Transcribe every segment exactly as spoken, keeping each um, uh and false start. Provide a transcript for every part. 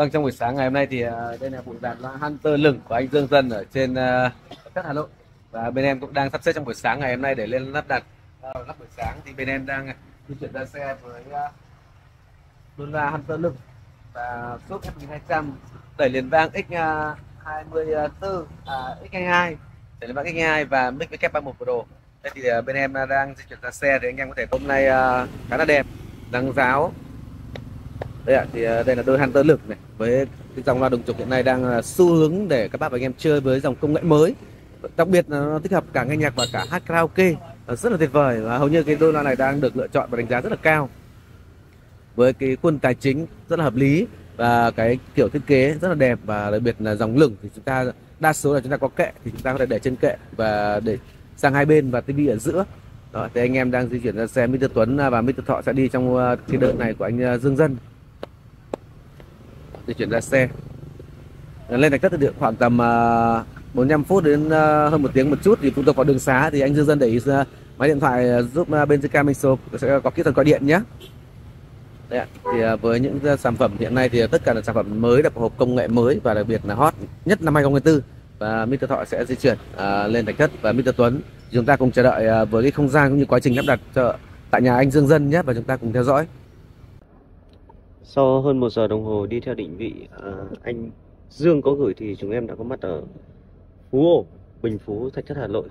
Vâng, trong buổi sáng ngày hôm nay thì đây là buổi dàn loa Hunter lửng của anh Dương Dân ở trên đất Hà Nội. Và bên em cũng đang sắp xếp trong buổi sáng ngày hôm nay để lên lắp đặt. À, lắp buổi sáng thì bên em đang di chuyển ra xe với luôn loa Hunter lửng và súp F mười hai trăm, đẩy liền vang X hai mươi bốn, à, X hai mươi hai, đẩy liền vang X hai mươi hai và mic W ba hai một Pro. Đây thì bên em đang di chuyển ra xe thì anh em có thể hôm nay khá là đẹp, đắng giáo. Đây ạ, thì đây là đôi Hunter lửng này với cái dòng loa đồng trục hiện nay đang xu hướng để các bác và anh em chơi với dòng công nghệ mới, đặc biệt là nó thích hợp cả nghe nhạc và cả hát karaoke, rất là tuyệt vời. Và hầu như cái đôi loa này đang được lựa chọn và đánh giá rất là cao với cái khuôn tài chính rất là hợp lý và cái kiểu thiết kế rất là đẹp. Và đặc biệt là dòng lửng thì chúng ta đa số là chúng ta có kệ thì chúng ta có thể để trên kệ và để sang hai bên và tivi ở giữa. Đó, thì anh em đang di chuyển ra xe. Mister Tuấn và Mister Thọ sẽ đi trong cái đợt này của anh Dương Dân. Di chuyển ra xe lên thạch thất thực địa khoảng tầm bốn mươi lăm phút đến hơn một tiếng một chút, thì phụ thuộc vào đường xá thì anh Dương Dân để ý máy điện thoại giúp bên gi ca Audio sẽ có kỹ thuật gọi điện nhé. Đấy, thì với những sản phẩm hiện nay thì tất cả là sản phẩm mới, đặc hộp công nghệ mới và đặc biệt là hot nhất năm hai không hai tư. Và Mister Thọ sẽ di chuyển lên thạch thất và Mister Tuấn chúng ta cùng chờ đợi với cái không gian cũng như quá trình lắp đặt tại nhà anh Dương Dân nhé, và chúng ta cùng theo dõi. Sau hơn một giờ đồng hồ đi theo định vị à, anh Dương có gửi thì chúng em đã có mặt ở Phú Ổ, Bình Phú, Thạch Thất, Hà Nội.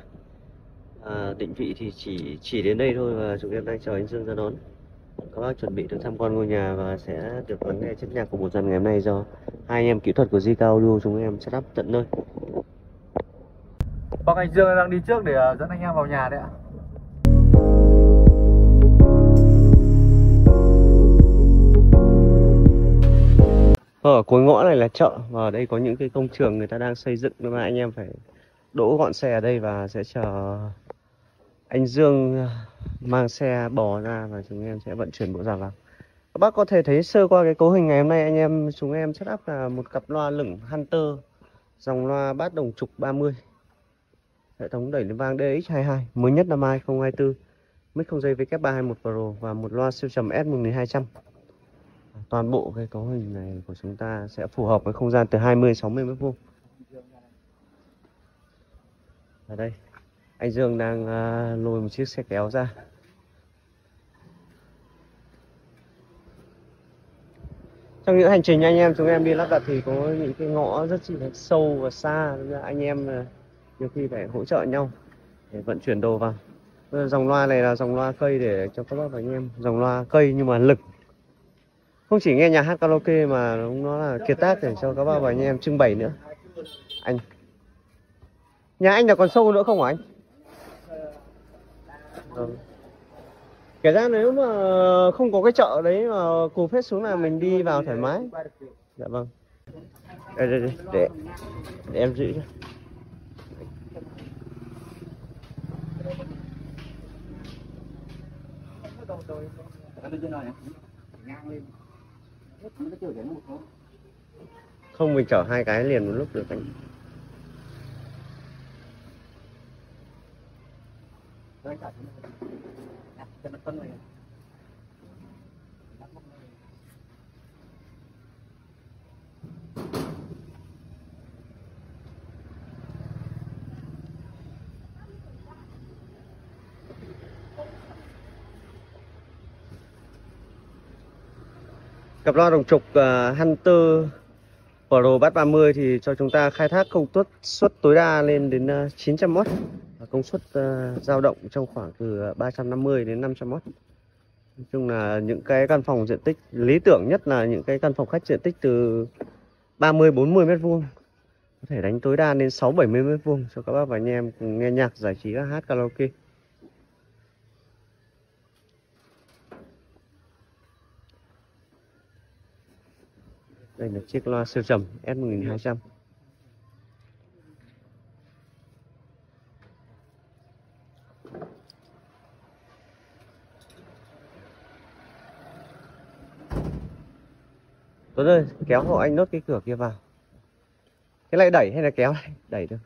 à, Định vị thì chỉ chỉ đến đây thôi và chúng em đang chờ anh Dương ra đón. Các bác chuẩn bị được tham quan ngôi nhà và sẽ được lắng nghe chất nhạc của một dàn ngày hôm nay do hai anh em kỹ thuật của gi ca Audio chúng em setup tận nơi. Bác anh Dương đang đi trước để dẫn anh em vào nhà đấy ạ. Ở cuối ngõ này là chợ và ở đây có những cái công trường người ta đang xây dựng, nên mà anh em phải đỗ gọn xe ở đây và sẽ chờ anh Dương mang xe bò ra và chúng em sẽ vận chuyển bộ dàn vào. Các bác có thể thấy sơ qua cái cấu hình ngày hôm nay anh em chúng em set up là một cặp loa lửng Hunter dòng loa bát đồng trục ba mươi, hệ thống đẩy lên vang D X hai mươi hai mới nhất năm hai không hai tư, mic không dây W ba hai một Pro và một loa siêu trầm S một hai trăm. Toàn bộ cái cấu hình này của chúng ta sẽ phù hợp với không gian từ hai mươi đến sáu mươi mét vuông. Ở đây anh Dương đang uh, lôi một chiếc xe kéo ra. Trong những hành trình anh em chúng em đi lắp đặt thì có những cái ngõ rất là sâu và xa, anh em uh, nhiều khi phải hỗ trợ nhau để vận chuyển đồ vào. Dòng loa này là dòng loa cây để cho các bác và anh em, dòng loa cây nhưng mà lực không chỉ nghe nhà hát karaoke mà nó là kiệt tác để cho các bác và anh em trưng bày nữa. Anh nhà anh là còn sâu nữa không hả anh? Ừ. Kể ra nếu mà không có cái chợ đấy mà cụp hết xuống là mình đi vào thoải mái. Dạ vâng. Đây đây đây để, để em giữ cho. Không, mình chở hai cái liền một lúc được anh. Cặp loa đồng trục uh, Hunter Pro bát ba mươi thì cho chúng ta khai thác công suất suất tối đa lên đến uh, chín trăm oát và công suất uh, dao động trong khoảng từ ba trăm năm mươi đến năm trăm oát. Nói chung là những cái căn phòng diện tích lý tưởng nhất là những cái căn phòng khách diện tích từ ba mươi bốn mươi mét vuông, có thể đánh tối đa lên sáu bảy mươi mét vuông cho các bác và anh em cùng nghe nhạc, giải trí, các hát karaoke. Đây là chiếc loa siêu trầm S một hai trăm. Tuấn ơi, kéo hộ anh nốt cái cửa kia vào. Cái này đẩy hay là kéo? Đẩy được.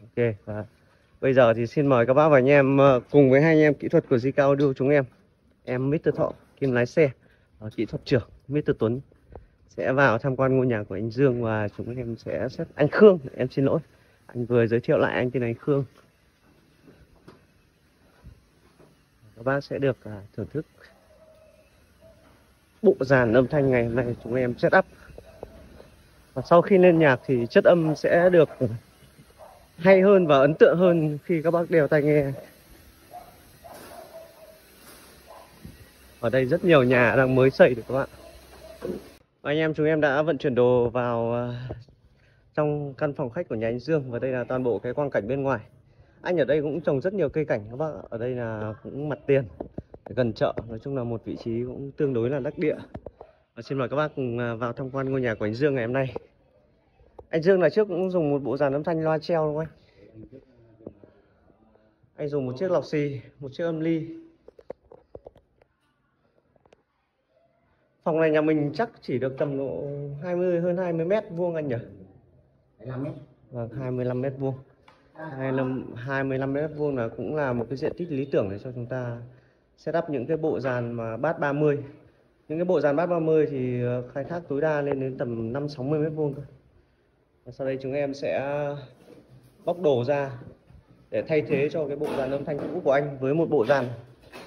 Ok, và bây giờ thì xin mời các bác và anh em cùng với hai anh em kỹ thuật của gi ca Audio chúng em. Em Mister Thọ, kiêm lái xe, kỹ thuật trưởng Mister Tuấn sẽ vào tham quan ngôi nhà của anh Dương và chúng em sẽ xét anh Khương. Em xin lỗi, anh vừa giới thiệu lại anh tên anh Khương. Các bác sẽ được thưởng thức bộ dàn âm thanh ngày hôm nay chúng em set up. Và sau khi lên nhạc thì chất âm sẽ được hay hơn và ấn tượng hơn khi các bác đeo tai nghe. Ở đây rất nhiều nhà đang mới xây được các bạn. Và anh em chúng em đã vận chuyển đồ vào trong căn phòng khách của nhà anh Dương. Và đây là toàn bộ cái quang cảnh bên ngoài. Anh ở đây cũng trồng rất nhiều cây cảnh các bác. Ở đây là cũng mặt tiền, gần chợ. Nói chung là một vị trí cũng tương đối là đắc địa. Và xin mời các bác cùng vào tham quan ngôi nhà của anh Dương ngày hôm nay. Anh Dương là trước cũng dùng một bộ dàn âm thanh loa treo đúng không anh? Anh dùng một chiếc lọc xì, một chiếc âm ly. Phòng này nhà mình chắc chỉ được tầm độ hai mươi hơn hai mươi mét vuông anh nhỉ? Vâng, hai mươi lăm mét vuông. hai mươi lăm mét vuông là cũng là một cái diện tích lý tưởng để cho chúng ta set up những cái bộ dàn mà bát ba mươi. Những cái bộ dàn bát ba mươi thì khai thác tối đa lên đến tầm năm sáu mươi mét vuông thôi. Và sau đây chúng em sẽ bóc đổ ra để thay thế cho cái bộ dàn âm thanh cũ của anh với một bộ dàn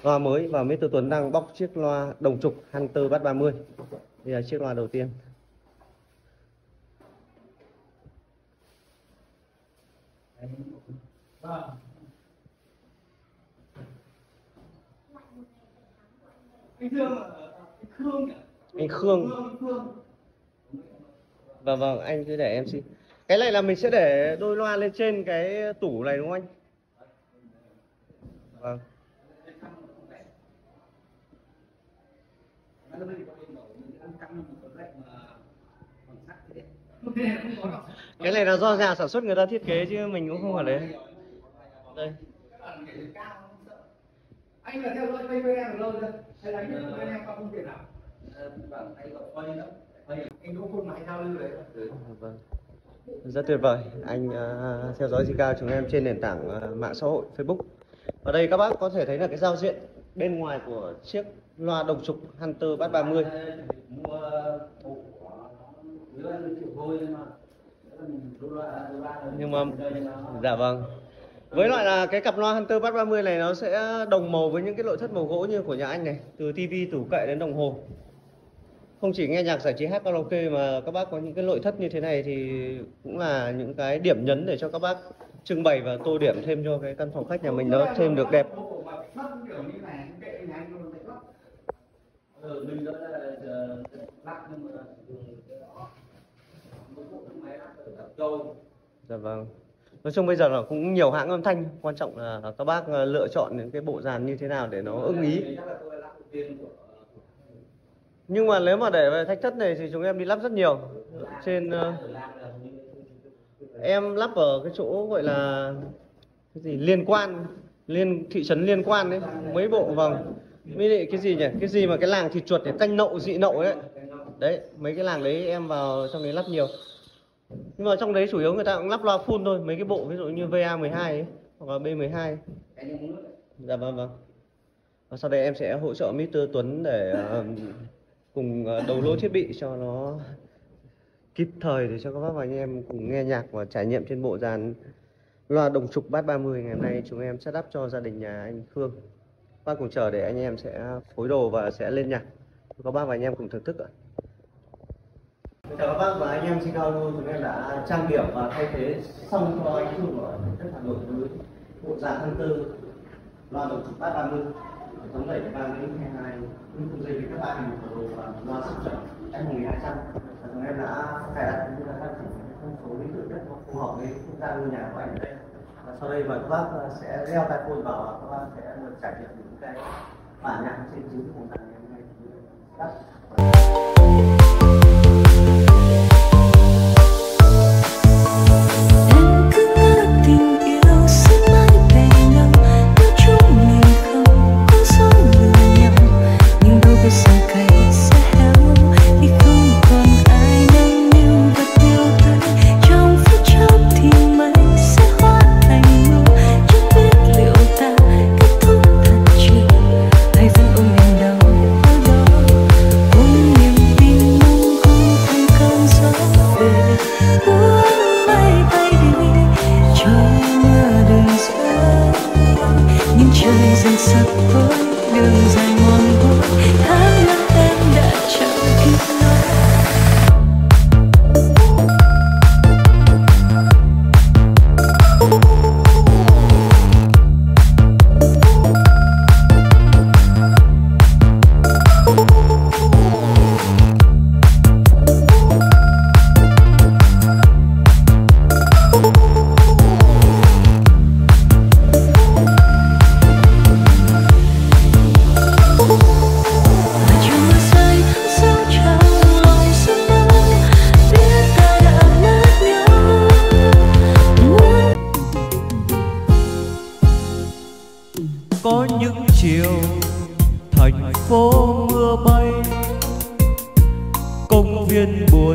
loa mới. Và Mister Tuấn đang bóc chiếc loa đồng trục Hunter bát ba mươi. Đây là chiếc loa đầu tiên. Anh Khương. Vâng vâng, anh cứ để em xin. Cái này là mình sẽ để đôi loa lên trên cái tủ này đúng không anh? Vâng. Cái này là do nhà sản xuất người ta thiết kế chứ mình cũng không ở đấy. Đây. Anh là theo dõi kênh em lâu chưa? Hay là anh với em qua công việc nào? Vâng, anh gọi quay lắm. Anh cũng không máy giao lưu đấy. Vâng. Rất tuyệt vời. Anh uh, theo dõi gi ca chúng em trên nền tảng uh, mạng xã hội Facebook. Ở đây các bác có thể thấy là cái giao diện bên ngoài của chiếc loa đồng trục Hunter bát ba mươi. Nhưng mà dạ vâng. Với loại là cái cặp loa Hunter bát ba mươi này nó sẽ đồng màu với những cái nội thất màu gỗ như của nhà anh này, từ tivi, tủ kệ đến đồng hồ. Không chỉ nghe nhạc giải trí hát karaoke mà các bác có những cái nội thất như thế này thì cũng là những cái điểm nhấn để cho các bác trưng bày và tô điểm thêm cho cái căn phòng khách nhà mình nó thêm được đẹp. Dạ vâng. Nói chung bây giờ là cũng nhiều hãng âm thanh, quan trọng là các bác lựa chọn những cái bộ dàn như thế nào để nó ưng ý. Nhưng mà nếu mà để về thách thất này thì chúng em đi lắp rất nhiều. Trên uh, em lắp ở cái chỗ gọi là cái gì liên quan, liên thị trấn Liên Quan đấy, mấy bộ vòng. Mấy cái gì nhỉ? Cái gì mà cái làng thịt chuột để canh nậu dị nậu ấy. Đấy, mấy cái làng đấy em vào trong đấy lắp nhiều. Nhưng mà trong đấy chủ yếu người ta cũng lắp loa full thôi, mấy cái bộ ví dụ như V A mười hai ấy, hoặc là B mười hai ấy. Dạ vâng vâng. Và sau đây em sẽ hỗ trợ Mister Tuấn để uh, cùng đầu lô thiết bị cho nó kịp thời để cho các bác và anh em cùng nghe nhạc và trải nghiệm trên bộ dàn loa đồng trục bát ba mươi ngày hôm nay chúng em setup cho gia đình nhà anh Khương. Bác cùng chờ để anh em sẽ phối đồ và sẽ lên nhạc. Các bác và anh em cùng thưởng thức ạ. Chào các bác và anh em, xin chào luôn. Chúng em đã trang điểm và thay thế xong cho anh Khương ở tất cả nội với bộ dàn Hunter loa đồng trục bát ba mươi. Tống đẩy ba đến hai cùng dây với các bạn mình của đồ và loa sức chuẩn F mười hai trăm. Chúng em đã cài đặt cũng như là phát triển những số lý tưởng nhất phù hợp với không gian ngôi nhà của anh ở đây. Và sau đây mời các bác sẽ đeo tai phone vào và các bác sẽ được trải nghiệm những cái bản nhạc trên chính của dàn ngày hôm nay.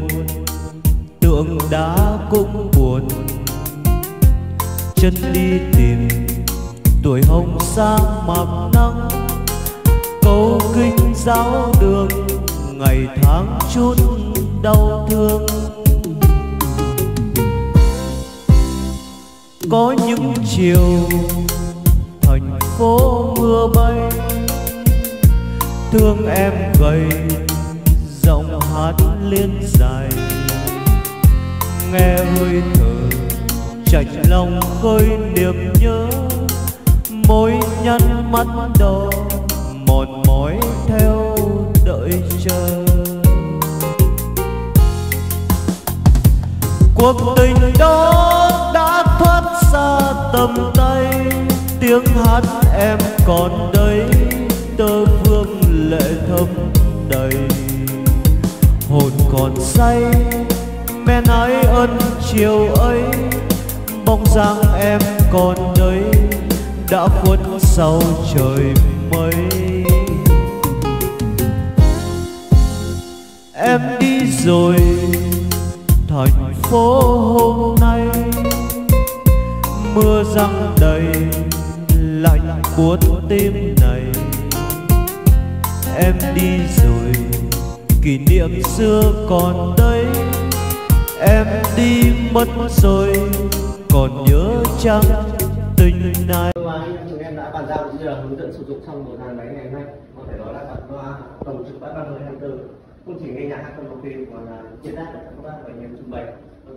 buồn, tượng đá cũng buồn. Chân đi tìm tuổi hồng sang mạc nắng, câu kinh giáo đường ngày tháng chút đau thương. Có những chiều thành phố mưa bay, thương em gầy giọng hát liên dài, nghe hơi thở chạnh lòng khơi niềm nhớ, môi nhăn mắt đỏ mòn mỏi theo đợi chờ. Cuộc tình đó đã thoát xa tầm tay, tiếng hát em còn đây, tơ vương lệ thấm đầy, hồn còn say men ái ân chiều ấy, bóng dáng em còn đấy đã khuất sau trời mây. Em đi rồi thành phố hôm nay, mưa giăng đầy lạnh buốt tim này. Em đi rồi kỷ niệm xưa còn đây, em đi mất rồi còn nhớ chăng tình này. Chúng em đã bàn giao cũng như là hướng dẫn sử dụng xong một dàn máy ngày hôm nay, có thể nói là bạn qua tổng trực bát ba mươi hai tư không chỉ nghe nhạc trong công ty còn là diễn đàn các bạn và nhiều trưng bày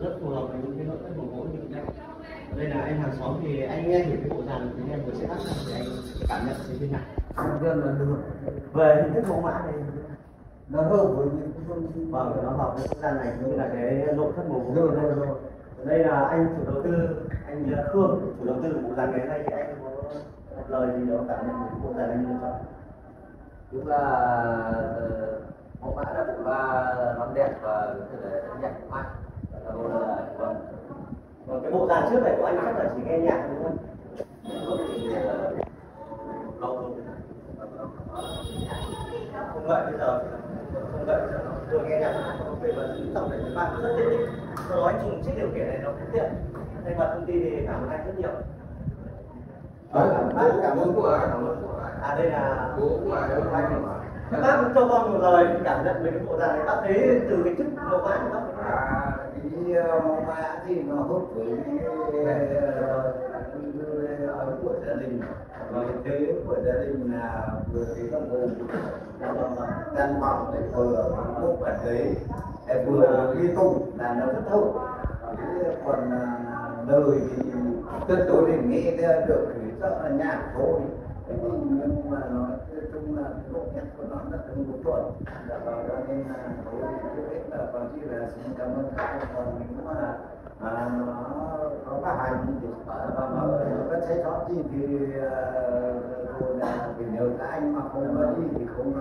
rất phù hợp với những cái nội thất gỗ như thế này. Đây là anh hàng xóm thì anh nghe những cái bộ dàn của em vừa sẽ áp thì anh cảm nhận như thế nào? Riêng là được về những cái mẫu mã này nó hơn với những cái phương vào nó hợp với dàn này như là cái nội thất gỗ rồi rồi rồi. Đây là anh chủ đầu tư, anh Khương, chủ đầu tư của bộ dàn ngày hôm nay thì anh có lời gì đó cảm nhận về bộ dàn anh lựa chọn? Đúng là mẫu mã đã được ba nón đẹp và thực tế nhạc của anh là bộ là vâng. Còn cái bộ dàn trước này của anh chắc là chỉ nghe nhạc đúng không? Không vậy bây giờ không vậy bây giờ vừa nghe nhạc nó không về và tổng thể các bạn rất tiện ích. Sau đó anh dùng chiếc điều khiển này nó cũng tiện. Thay mặt công ty thì cảm ơn anh rất nhiều. Bác cảm ơn của ai? À đây là bố của ai? Các bác cũng cho con một lời cảm nhận về cái bộ dàn này, bác thấy từ cái chức mẫu mã của bác. À cái mẫu mã thì nó hút với của gia đình và thế của gia đình là vừa cái đồng hồ đan bằng để vừa hút bản giấy vừa ghi tụng là nó rất thâu. Còn đời thì tuyệt đối để nghe được thì rất là nhạc thôi, nhưng mà nó chung là độ nhạc của nó là từng một tuần đã vào cho nên là tôi biết là còn chỉ là xin cảm ơn các bạn. Còn mình cũng là nó có cái hành thì và mở các trái chót gì thì tôi là vì nếu các anh mà không có gì thì không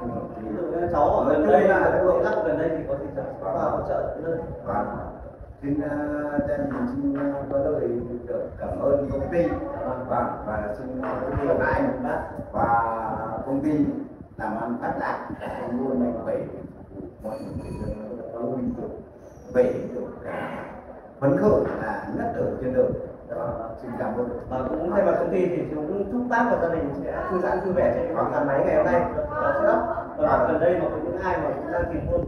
ảnh hưởng gì. Cháu ở gần đây là cái công tác gần đây thì có thể có hỗ trợ nữa. Xin chân mình xin có lời được cảm ơn công ty và và xin cảm ơn anh và công ty làm ăn phát đạt luôn luôn mạnh khỏe, mọi người luôn bình thường về được phấn khởi là nhất ở trên đường. Xin cảm ơn và cũng thay mặt công ty thì chúng chúc bác và gia đình sẽ thư giãn vui vẻ trên khoảng dàn máy ngày hôm nay. Và gần đây mà có những ai mà chúng đang tìm mua